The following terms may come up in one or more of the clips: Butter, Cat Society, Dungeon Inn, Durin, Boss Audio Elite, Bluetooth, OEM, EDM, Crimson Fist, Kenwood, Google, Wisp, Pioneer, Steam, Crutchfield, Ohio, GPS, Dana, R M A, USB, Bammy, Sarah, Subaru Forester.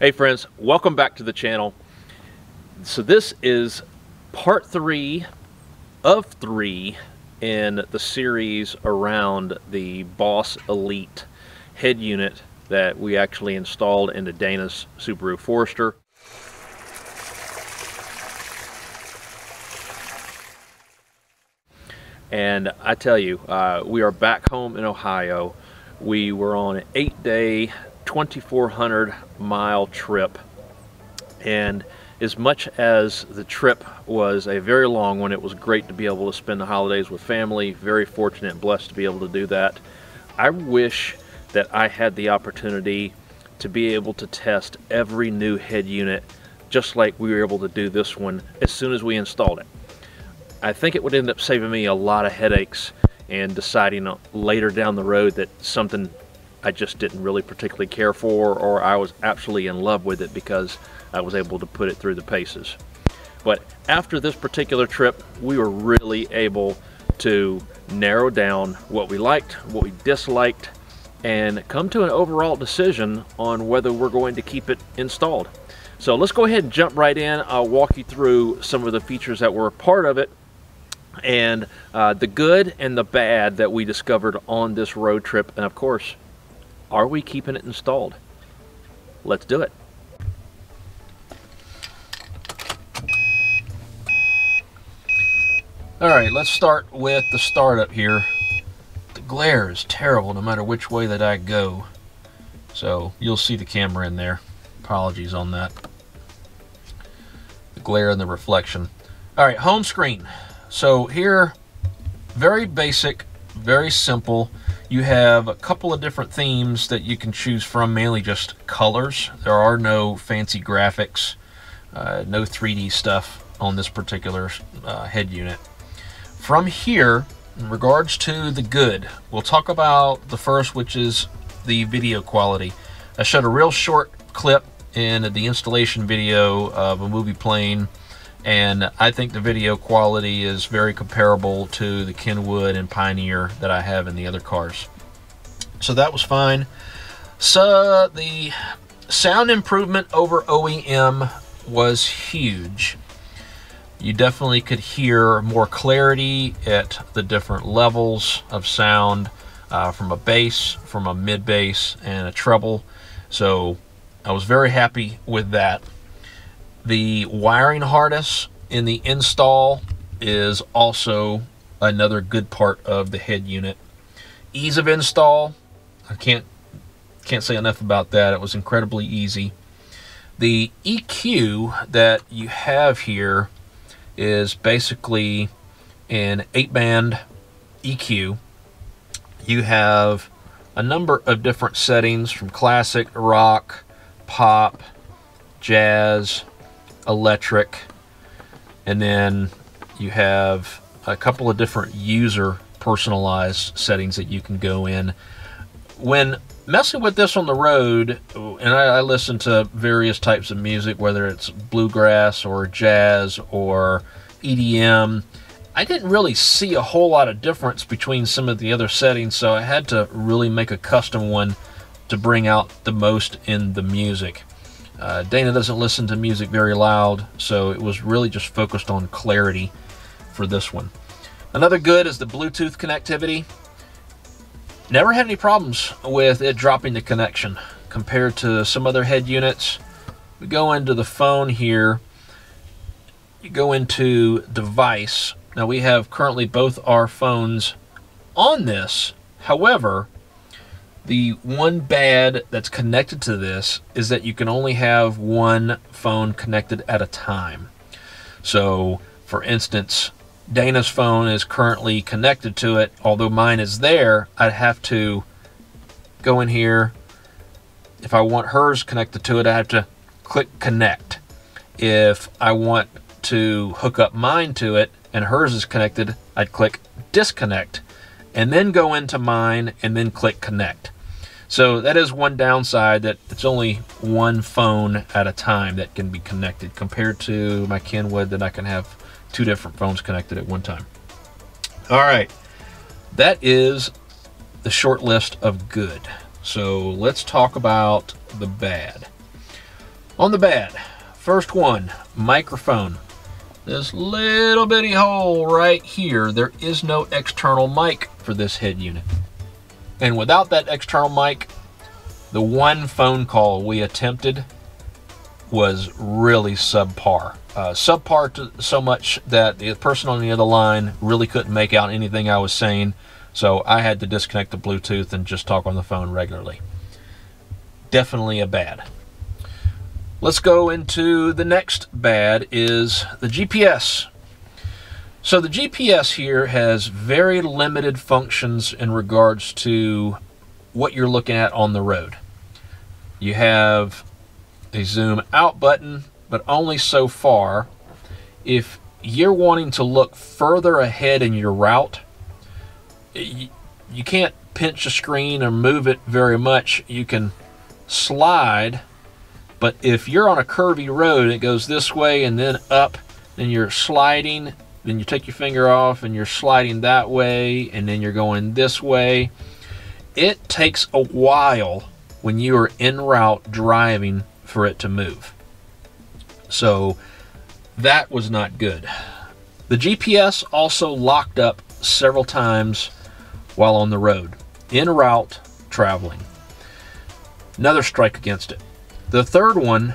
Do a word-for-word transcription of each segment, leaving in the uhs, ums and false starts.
Hey friends, welcome back to the channel. So this is part three of three in the series around the Boss Elite head unit that we actually installed into Dana's Subaru Forester. And I tell you, uh, we are back home in Ohio. We were on an eight day twenty-four hundred mile trip, and as much as the trip was a very long one, it was great to be able to spend the holidays with family. Very fortunate and blessed to be able to do that. I wish that I had the opportunity to be able to test every new head unit just like we were able to do this one as soon as we installed it. I think it would end up saving me a lot of headaches and deciding later down the road that something I just didn't really particularly care for, or I was absolutely in love with it because I was able to put it through the paces. But after this particular trip, we were really able to narrow down what we liked, what we disliked, and come to an overall decision on whether we're going to keep it installed. So let's go ahead and jump right in. I'll walk you through some of the features that were a part of it, and uh, the good and the bad that we discovered on this road trip, and of course, are we keeping it installed? Let's do it. All right, let's start with the startup here. The glare is terrible no matter which way that I go. So you'll see the camera in there. Apologies on that. The glare and the reflection. All right, home screen. So here, very basic, very simple. You have a couple of different themes that you can choose from, mainly just colors. There are no fancy graphics, uh, no three D stuff on this particular uh, head unit. From here, in regards to the good, we'll talk about the first, which is the video quality. I showed a real short clip in the installation video of a movie playing, and I think the video quality is very comparable to the Kenwood and Pioneer that I have in the other cars. So that was fine. So the sound improvement over O E M was huge. You definitely could hear more clarity at the different levels of sound, uh, from a bass, from a mid bass, and a treble. So I was very happy with that. The wiring harness in the install is also another good part of the head unit. Ease of install, I can't can't say enough about that. It was incredibly easy. The E Q that you have here is basically an eight band E Q. You have a number of different settings from classic, rock, pop, jazz, electric, and then you have a couple of different user personalized settings that you can go in. When messing with this on the road, and I, I listen to various types of music, whether it's bluegrass or jazz or E D M, I didn't really see a whole lot of difference between some of the other settings, so I had to really make a custom one to bring out the most in the music. Uh, Dana doesn't listen to music very loud, so it was really just focused on clarity for this one. Another good is the Bluetooth connectivity. Never had any problems with it dropping the connection compared to some other head units. We go into the phone here. You go into device. Now we have currently both our phones on this. However, the one bad that's connected to this is that you can only have one phone connected at a time. So, for instance, Dana's phone is currently connected to it. Although mine is there, I'd have to go in here. If I want hers connected to it, I have to click connect. If I want to hook up mine to it and hers is connected, I'd click disconnect, and then go into mine and then click connect. So that is one downside, that it's only one phone at a time that can be connected compared to my Kenwood that I can have two different phones connected at one time. All right, that is the short list of good. So let's talk about the bad. On the bat, first one, microphone. This little bitty hole right here, there is no external mic for this head unit. And without that external mic, the one phone call we attempted was really subpar. Uh, subpar to, so much that the person on the other line really couldn't make out anything I was saying. So I had to disconnect the Bluetooth and just talk on the phone regularly. Definitely a bad. Let's go into the next bad, is the G P S. So the G P S here has very limited functions in regards to what you're looking at on the road. You have a zoom out button, but only so far. If you're wanting to look further ahead in your route, you, you can't pinch the screen or move it very much. You can slide. But if you're on a curvy road, it goes this way and then up, then you're sliding, then you take your finger off and you're sliding that way, and then you're going this way. It takes a while when you are en route driving for it to move. So that was not good. The G P S also locked up several times while on the road, en route traveling. Another strike against it. The third one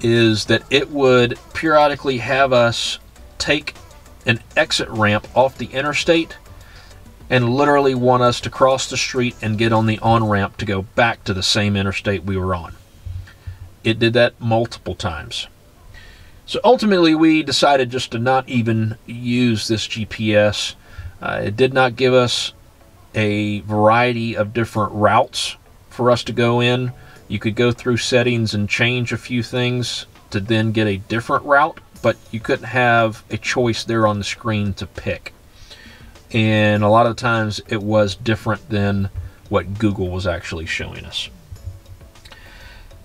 is that it would periodically have us take an exit ramp off the interstate and literally want us to cross the street and get on the on-ramp to go back to the same interstate we were on. It did that multiple times. So ultimately we decided just to not even use this G P S. Uh, it did not give us a variety of different routes for us to go in. You could go through settings and change a few things to then get a different route, but you couldn't have a choice there on the screen to pick. And a lot of times it was different than what Google was actually showing us.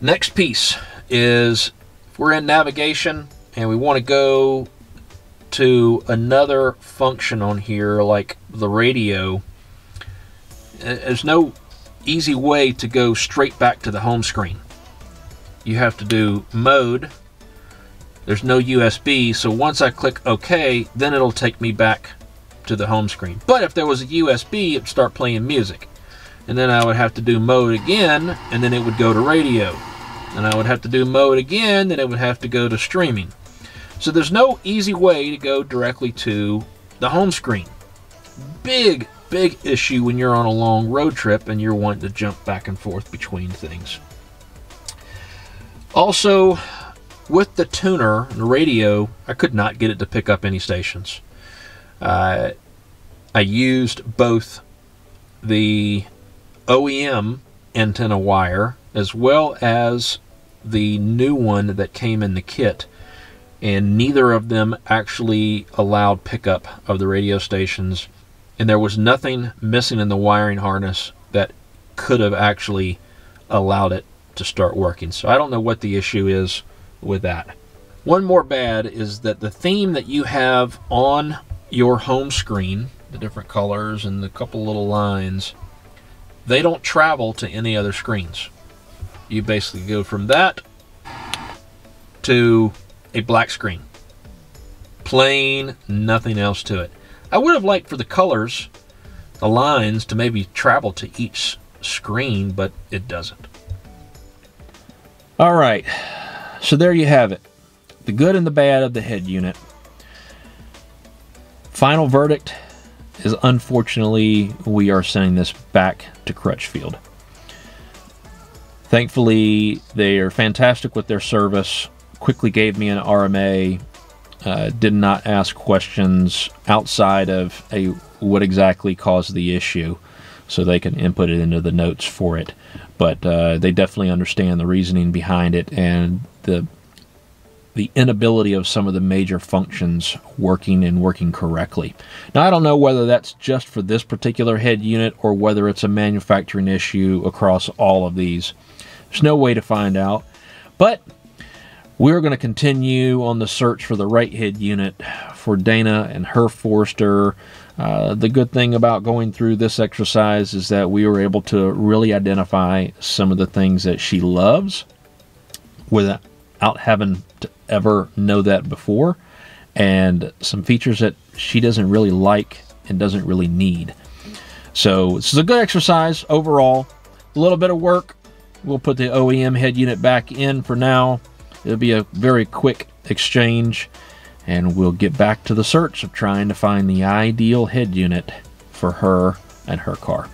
Next piece is, if we're in navigation and we want to go to another function on here, like the radio, there's no easy way to go straight back to the home screen. You have to do mode. There's no U S B, so once I click OK, then it'll take me back to the home screen. But if there was a U S B, it'd start playing music, and then I would have to do mode again, and then it would go to radio, and I would have to do mode again, then it would have to go to streaming. So there's no easy way to go directly to the home screen. Big Big issue when you're on a long road trip and you're wanting to jump back and forth between things. Also, with the tuner and the radio, I could not get it to pick up any stations. Uh, I used both the O E M antenna wire as well as the new one that came in the kit, and neither of them actually allowed pickup of the radio stations. And there was nothing missing in the wiring harness that could have actually allowed it to start working. So I don't know what the issue is with that. One more bad is that the theme that you have on your home screen, the different colors and the couple little lines, they don't travel to any other screens. You basically go from that to a black screen. Plain, nothing else to it. I would have liked for the colors, the lines, to maybe travel to each screen, but it doesn't. All right, so there you have it. The good and the bad of the head unit. Final verdict is, unfortunately, we are sending this back to Crutchfield. Thankfully, they are fantastic with their service. Quickly gave me an R M A. Uh, did not ask questions outside of a what exactly caused the issue, so they can input it into the notes for it. But uh, they definitely understand the reasoning behind it and the the inability of some of the major functions working and working correctly. Now, I don't know whether that's just for this particular head unit or whether it's a manufacturing issue across all of these. There's no way to find out. But we're going to continue on the search for the right head unit for Dana and her Forester. Uh, the good thing about going through this exercise is that we were able to really identify some of the things that she loves with without having to ever know that before, and some features that she doesn't really like and doesn't really need. So this is a good exercise overall. A little bit of work. We'll put the O E M head unit back in for now. It'll be a very quick exchange, and we'll get back to the search of trying to find the ideal head unit for her and her car.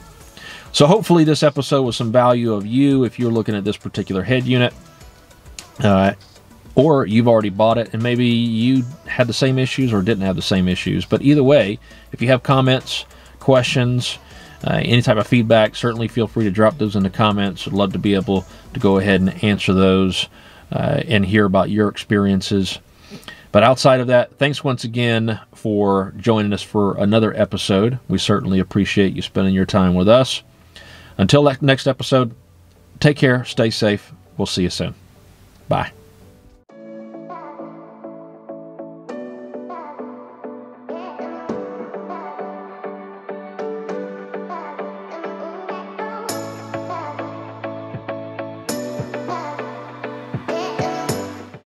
So hopefully this episode was some value of you if you're looking at this particular head unit, uh, or you've already bought it and maybe you had the same issues or didn't have the same issues. But either way, if you have comments, questions, uh, any type of feedback, certainly feel free to drop those in the comments. I'd love to be able to go ahead and answer those uh, and hear about your experiences. But outside of that, thanks once again for joining us for another episode. We certainly appreciate you spending your time with us. Until that next episode, take care, stay safe. We'll see you soon. Bye.